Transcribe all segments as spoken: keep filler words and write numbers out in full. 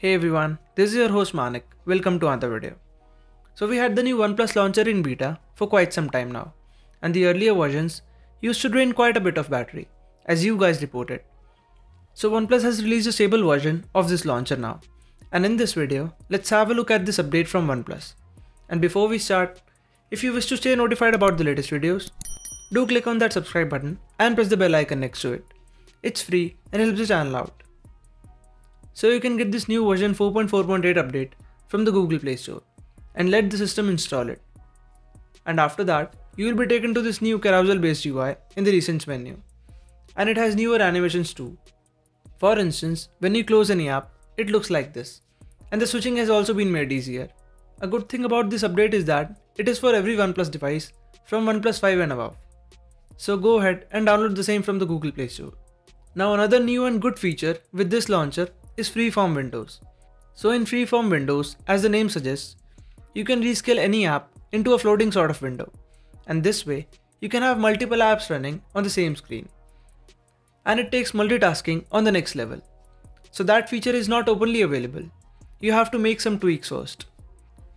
Hey everyone, this is your host Manik. Welcome to another video. So we had the new OnePlus launcher in beta for quite some time now, and the earlier versions used to drain quite a bit of battery, as you guys reported. So OnePlus has released a stable version of this launcher now, and in this video, let's have a look at this update from OnePlus. And before we start, if you wish to stay notified about the latest videos, do click on that subscribe button and press the bell icon next to it. It's free and helps the channel out. So you can get this new version four point four point eight update from the Google Play Store and let the system install it. And after that, you will be taken to this new Carousel based U I in the recents menu. And it has newer animations too. For instance, when you close any app, it looks like this. And the switching has also been made easier. A good thing about this update is that it is for every OnePlus device from OnePlus five and above. So go ahead and download the same from the Google Play Store. Now another new and good feature with this launcher is freeform windows. So in freeform windows, as the name suggests, you can rescale any app into a floating sort of window, and this way you can have multiple apps running on the same screen, and it takes multitasking on the next level. So that feature is not openly available. You have to make some tweaks first.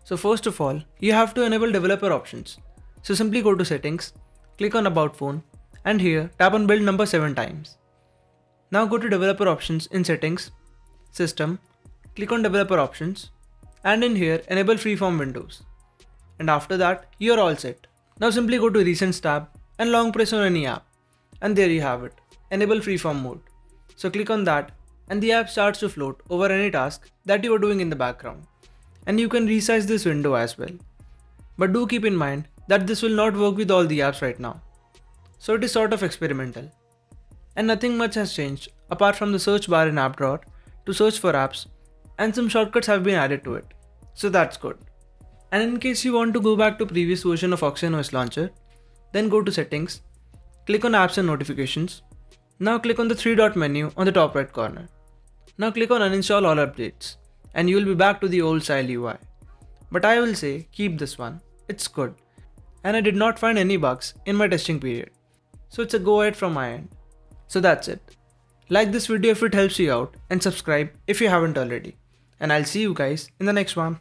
So first of all, you have to enable developer options. So simply go to settings, click on about phone, and here tap on build number seven times. Now go to developer options in settings, system, click on developer options, and in here enable freeform windows, and after that you are all set. Now simply go to recents tab and long press on any app, and there you have it, enable freeform mode. So click on that and the app starts to float over any task that you are doing in the background, and you can resize this window as well. But do keep in mind that this will not work with all the apps right now, so it is sort of experimental. And nothing much has changed apart from the search bar in app drawer to search for apps, and some shortcuts have been added to it, so that's good. And in case you want to go back to previous version of OxygenOS launcher, then go to settings, click on apps and notifications. Now click on the three dot menu on the top right corner. Now click on uninstall all updates and you will be back to the old style U I. But I will say keep this one, it's good, and I did not find any bugs in my testing period, so it's a go ahead from my end. So that's it. Like this video if it helps you out, and subscribe if you haven't already. And I'll see you guys in the next one.